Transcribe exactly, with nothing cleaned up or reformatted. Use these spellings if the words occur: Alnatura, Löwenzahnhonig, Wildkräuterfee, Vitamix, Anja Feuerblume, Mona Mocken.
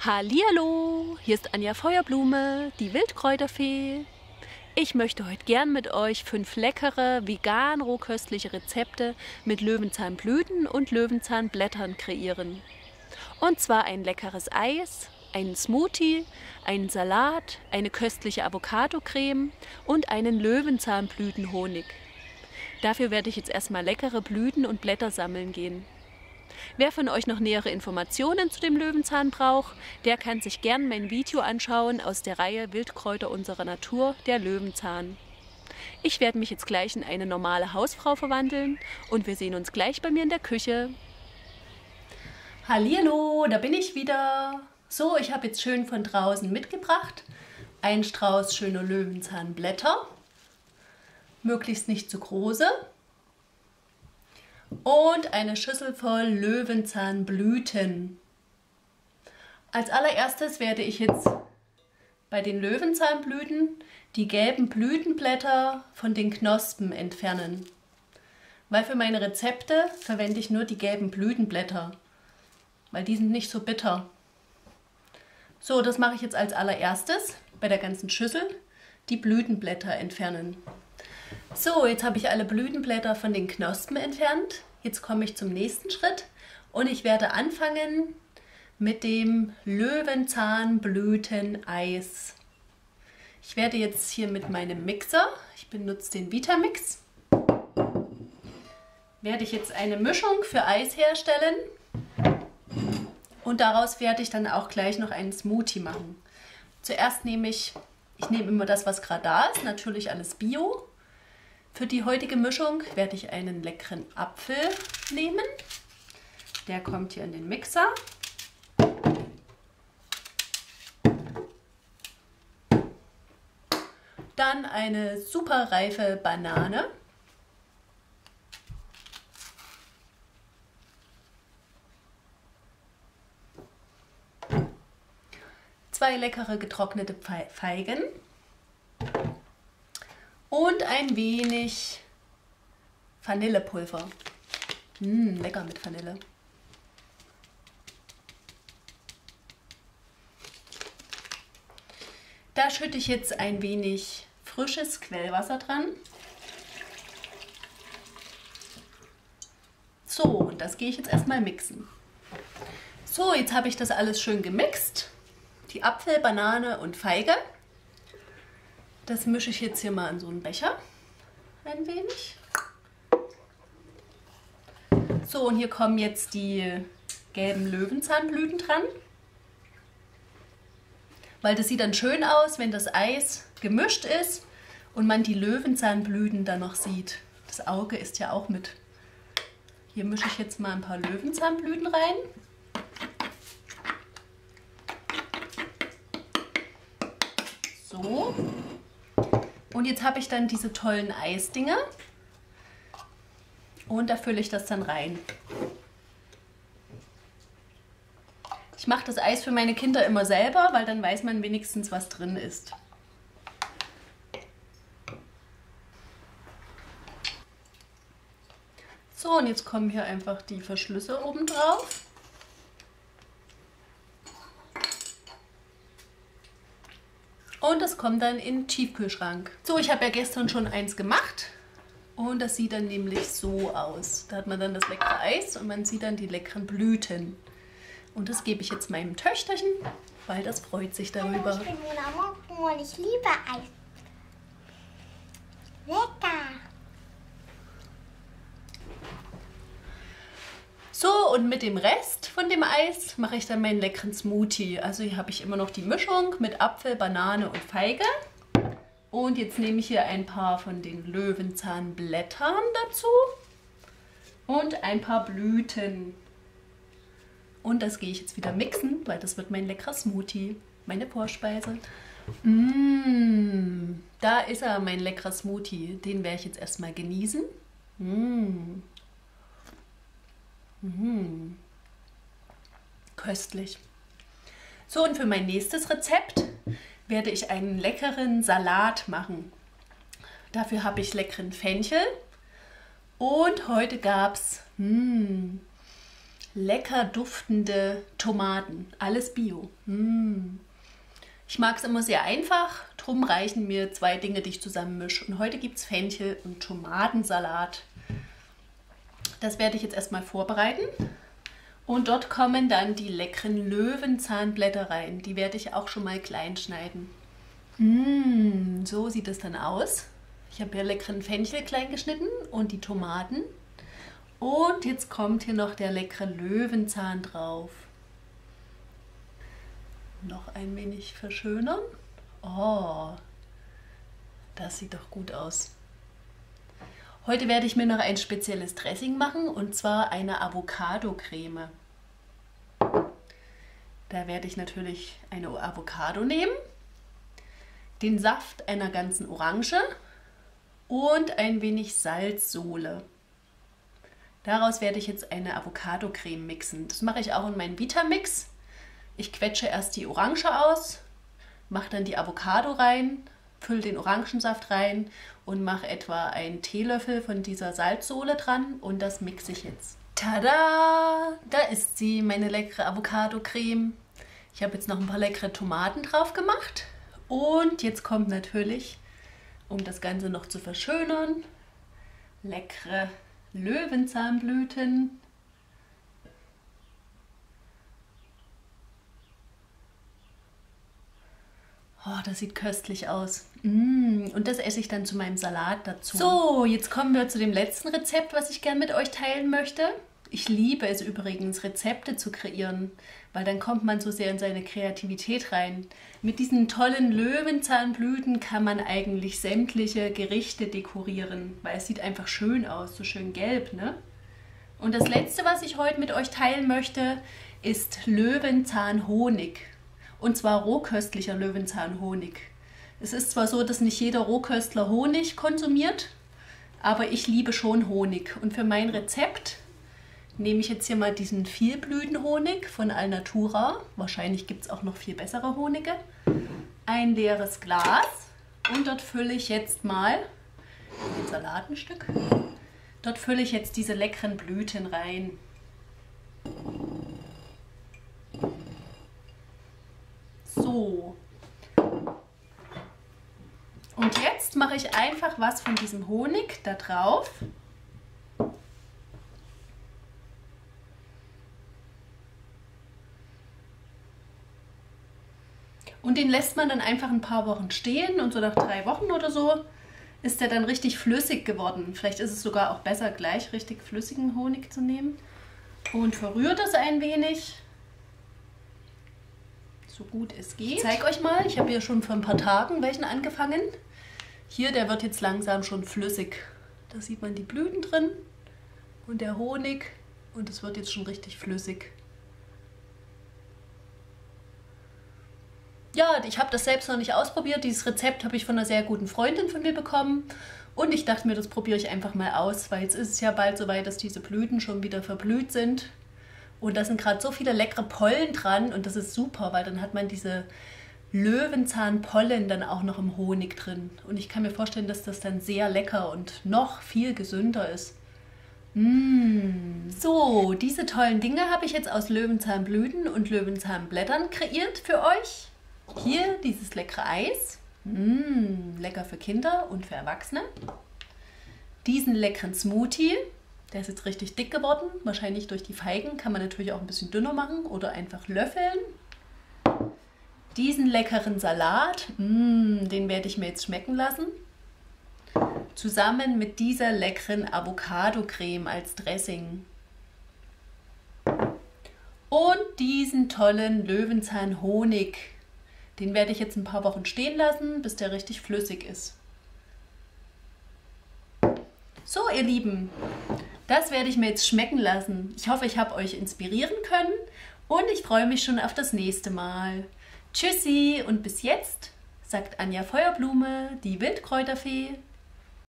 Hallihallo, hier ist Anja Feuerblume, die Wildkräuterfee. Ich möchte heute gern mit euch fünf leckere, vegan rohköstliche Rezepte mit Löwenzahnblüten und Löwenzahnblättern kreieren. Und zwar ein leckeres Eis, einen Smoothie, einen Salat, eine köstliche Avocado-Creme und einen Löwenzahnblütenhonig. Dafür werde ich jetzt erstmal leckere Blüten und Blätter sammeln gehen. Wer von euch noch nähere Informationen zu dem Löwenzahn braucht, der kann sich gern mein Video anschauen aus der Reihe Wildkräuter unserer Natur, der Löwenzahn. Ich werde mich jetzt gleich in eine normale Hausfrau verwandeln und wir sehen uns gleich bei mir in der Küche. Hallihallo, da bin ich wieder. So, ich habe jetzt schön von draußen mitgebracht einen Strauß schöner Löwenzahnblätter, möglichst nicht zu große. Und eine Schüssel voll Löwenzahnblüten. Als allererstes werde ich jetzt bei den Löwenzahnblüten die gelben Blütenblätter von den Knospen entfernen. Weil für meine Rezepte verwende ich nur die gelben Blütenblätter, weil die sind nicht so bitter. So, das mache ich jetzt als allererstes bei der ganzen Schüssel, die Blütenblätter entfernen. So, jetzt habe ich alle Blütenblätter von den Knospen entfernt. Jetzt komme ich zum nächsten Schritt und ich werde anfangen mit dem Löwenzahnblüteneis. Ich werde jetzt hier mit meinem Mixer, ich benutze den Vitamix, werde ich jetzt eine Mischung für Eis herstellen und daraus werde ich dann auch gleich noch einen Smoothie machen. Zuerst nehme ich, ich nehme immer das, was gerade da ist, natürlich alles Bio. Für die heutige Mischung werde ich einen leckeren Apfel nehmen. Der kommt hier in den Mixer. Dann eine super reife Banane. Zwei leckere getrocknete Feigen. Und ein wenig Vanillepulver. Mmh, lecker mit Vanille. Da schütte ich jetzt ein wenig frisches Quellwasser dran. So, und das gehe ich jetzt erstmal mixen. So, jetzt habe ich das alles schön gemixt. Die Apfel, Banane und Feige. Das mische ich jetzt hier mal in so einen Becher, ein wenig. So, und hier kommen jetzt die gelben Löwenzahnblüten dran. Weil das sieht dann schön aus, wenn das Eis gemischt ist und man die Löwenzahnblüten dann noch sieht. Das Auge ist ja auch mit. Hier mische ich jetzt mal ein paar Löwenzahnblüten rein. So. Und jetzt habe ich dann diese tollen Eisdinger und da fülle ich das dann rein. Ich mache das Eis für meine Kinder immer selber, weil dann weiß man wenigstens, was drin ist. So, und jetzt kommen hier einfach die Verschlüsse oben drauf. Und das kommt dann in den Tiefkühlschrank. So, ich habe ja gestern schon eins gemacht. Und das sieht dann nämlich so aus. Da hat man dann das leckere Eis und man sieht dann die leckeren Blüten. Und das gebe ich jetzt meinem Töchterchen, weil das freut sich darüber. Hallo, ich bin Mona Mocken und ich liebe Eis. Lecker! So, und mit dem Rest von dem Eis mache ich dann meinen leckeren Smoothie. Also hier habe ich immer noch die Mischung mit Apfel, Banane und Feige. Und jetzt nehme ich hier ein paar von den Löwenzahnblättern dazu und ein paar Blüten. Und das gehe ich jetzt wieder mixen, weil das wird mein leckerer Smoothie, meine Vorspeise. Mmh, da ist er, mein leckerer Smoothie. Den werde ich jetzt erstmal genießen. Mmh. Mmh. Köstlich. So, und für mein nächstes Rezept werde ich einen leckeren Salat machen. Dafür habe ich leckeren Fenchel und heute gab es mm, lecker duftende Tomaten. Alles bio. Mm. Ich mag es immer sehr einfach. Drum reichen mir zwei Dinge, die ich zusammen mische. Und heute gibt es Fenchel und Tomatensalat. Das werde ich jetzt erstmal vorbereiten. Und dort kommen dann die leckeren Löwenzahnblätter rein. Die werde ich auch schon mal klein schneiden. Mm, so sieht es dann aus. Ich habe hier leckeren Fenchel klein geschnitten und die Tomaten. Und jetzt kommt hier noch der leckere Löwenzahn drauf. Noch ein wenig verschönern. Oh, das sieht doch gut aus. Heute werde ich mir noch ein spezielles Dressing machen, und zwar eine Avocado-Creme. Da werde ich natürlich eine Avocado nehmen, den Saft einer ganzen Orange und ein wenig Salzsohle. Daraus werde ich jetzt eine Avocado-Creme mixen. Das mache ich auch in meinen Vitamix. Ich quetsche erst die Orange aus, mache dann die Avocado rein, fülle den Orangensaft rein und mache etwa einen Teelöffel von dieser Salzsohle dran, und das mixe ich jetzt. Tada! Da ist sie, meine leckere Avocado-Creme. Ich habe jetzt noch ein paar leckere Tomaten drauf gemacht. Und jetzt kommt natürlich, um das Ganze noch zu verschönern, leckere Löwenzahnblüten. Oh, das sieht köstlich aus. Mm, und das esse ich dann zu meinem Salat dazu. So, jetzt kommen wir zu dem letzten Rezept, was ich gerne mit euch teilen möchte. Ich liebe es übrigens, Rezepte zu kreieren, weil dann kommt man so sehr in seine Kreativität rein. Mit diesen tollen Löwenzahnblüten kann man eigentlich sämtliche Gerichte dekorieren, weil es sieht einfach schön aus, so schön gelb, ne? Und das letzte, was ich heute mit euch teilen möchte, ist Löwenzahnhonig. Und zwar rohköstlicher Löwenzahnhonig. Es ist zwar so, dass nicht jeder Rohköstler Honig konsumiert, aber ich liebe schon Honig. Und für mein Rezept nehme ich jetzt hier mal diesen Vielblütenhonig von Alnatura. Wahrscheinlich gibt es auch noch viel bessere Honige. Ein leeres Glas, und dort fülle ich jetzt mal ein Salatenstück. Dort fülle ich jetzt diese leckeren Blüten rein. So. Und jetzt mache ich einfach was von diesem Honig da drauf. Und den lässt man dann einfach ein paar Wochen stehen, und so nach drei Wochen oder so ist der dann richtig flüssig geworden. Vielleicht ist es sogar auch besser, gleich richtig flüssigen Honig zu nehmen. Und verrührt das ein wenig, so gut es geht. Ich zeige euch mal, ich habe hier schon vor ein paar Tagen welchen angefangen. Hier, der wird jetzt langsam schon flüssig. Da sieht man die Blüten drin und der Honig, und es wird jetzt schon richtig flüssig. Ja, ich habe das selbst noch nicht ausprobiert. Dieses Rezept habe ich von einer sehr guten Freundin von mir bekommen. Und ich dachte mir, das probiere ich einfach mal aus, weil jetzt ist es ja bald soweit, dass diese Blüten schon wieder verblüht sind. Und da sind gerade so viele leckere Pollen dran, und das ist super, weil dann hat man diese Löwenzahnpollen dann auch noch im Honig drin. Und ich kann mir vorstellen, dass das dann sehr lecker und noch viel gesünder ist. Mmh. So, diese tollen Dinge habe ich jetzt aus Löwenzahnblüten und Löwenzahnblättern kreiert für euch. Hier dieses leckere Eis. Mmh, lecker für Kinder und für Erwachsene. Diesen leckeren Smoothie. Der ist jetzt richtig dick geworden, wahrscheinlich durch die Feigen, kann man natürlich auch ein bisschen dünner machen oder einfach löffeln. Diesen leckeren Salat, mm, den werde ich mir jetzt schmecken lassen. Zusammen mit dieser leckeren Avocado-Creme als Dressing. Und diesen tollen Löwenzahnhonig, den werde ich jetzt ein paar Wochen stehen lassen, bis der richtig flüssig ist. So, ihr Lieben, das werde ich mir jetzt schmecken lassen. Ich hoffe, ich habe euch inspirieren können, und ich freue mich schon auf das nächste Mal. Tschüssi und bis jetzt, sagt Anja Feuerblume, die Wildkräuterfee.